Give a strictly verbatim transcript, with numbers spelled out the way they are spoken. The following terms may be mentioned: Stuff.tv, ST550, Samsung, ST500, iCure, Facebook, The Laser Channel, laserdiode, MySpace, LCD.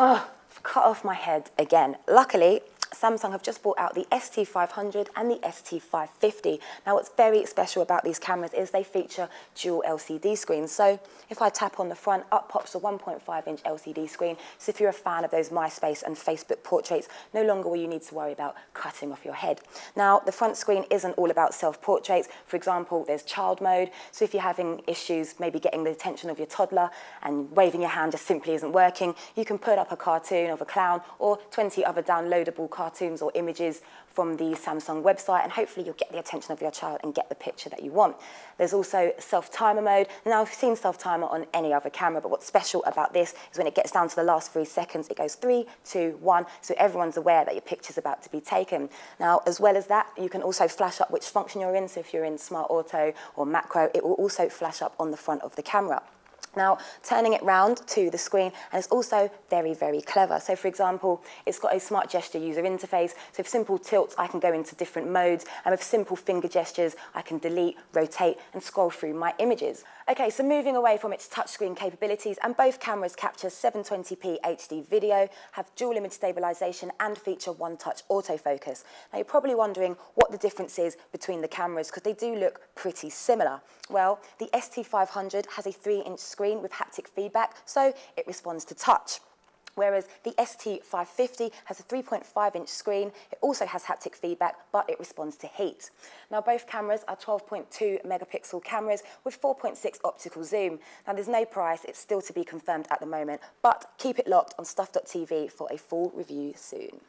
Oh, I've cut off my head again. Luckily, Samsung have just brought out the S T five hundred and the S T five fifty. Now, what's very special about these cameras is they feature dual L C D screens. So if I tap on the front, up pops a one point five inch L C D screen. So if you're a fan of those MySpace and Facebook portraits, no longer will you need to worry about cutting off your head. Now, the front screen isn't all about self-portraits. For example, there's child mode. So if you're having issues maybe getting the attention of your toddler and waving your hand just simply isn't working, you can put up a cartoon of a clown or twenty other downloadable cartoons or images from the Samsung website, and hopefully you'll get the attention of your child and get the picture that you want. There's also self-timer mode. Now, I've seen self-timer on any other camera, but what's special about this is when it gets down to the last three seconds, it goes three, two, one, so everyone's aware that your picture's about to be taken. Now, as well as that, you can also flash up which function you're in, so if you're in Smart Auto or Macro, it will also flash up on the front of the camera. Now, turning it round to the screen, and it's also very, very clever. So, for example, it's got a smart gesture user interface. So with simple tilts, I can go into different modes, and with simple finger gestures, I can delete, rotate, and scroll through my images. Okay, so moving away from its touchscreen capabilities, and both cameras capture seven twenty p H D video, have dual image stabilization, and feature one-touch autofocus. Now, you're probably wondering what the difference is between the cameras, because they do look pretty similar. Well, the S T five hundred has a three inch screen with haptic feedback, so it responds to touch. Whereas the S T five fifty has a three point five inch screen, it also has haptic feedback, but it responds to heat. Now, both cameras are twelve point two megapixel cameras with four point six optical zoom. Now, there's no price, it's still to be confirmed at the moment, but keep it locked on Stuff dot T V for a full review soon.